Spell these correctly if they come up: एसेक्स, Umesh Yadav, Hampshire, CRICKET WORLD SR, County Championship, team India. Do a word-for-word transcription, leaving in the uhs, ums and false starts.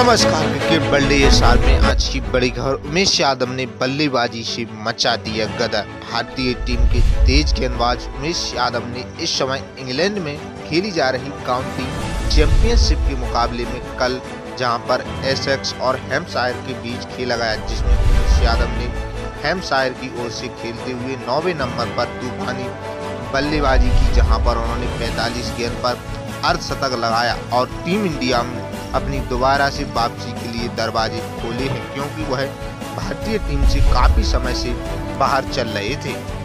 नमस्कार। Cricket world SR में आज की बड़ी खबर, उमेश यादव ने बल्लेबाजी से मचा दिया गदर। भारतीय टीम के तेज गेंदबाज उमेश यादव ने इस समय इंग्लैंड में खेली जा रही काउंटी चैंपियनशिप के मुकाबले में कल जहां पर एसेक्स और हैम्पशायर के बीच खेला गया, जिसमें उमेश यादव ने हैम्पशायर की ओर से खेलते हुए नौवे नंबर पर तूफानी बल्लेबाजी की, जहाँ पर उन्होंने पैंतालीस गेंद पर अर्धशतक लगाया और टीम इंडिया में अपनी दोबारा से वापसी के लिए दरवाजे खोले हैं, क्योंकि वह भारतीय टीम से काफ़ी समय से बाहर चल रहे थे।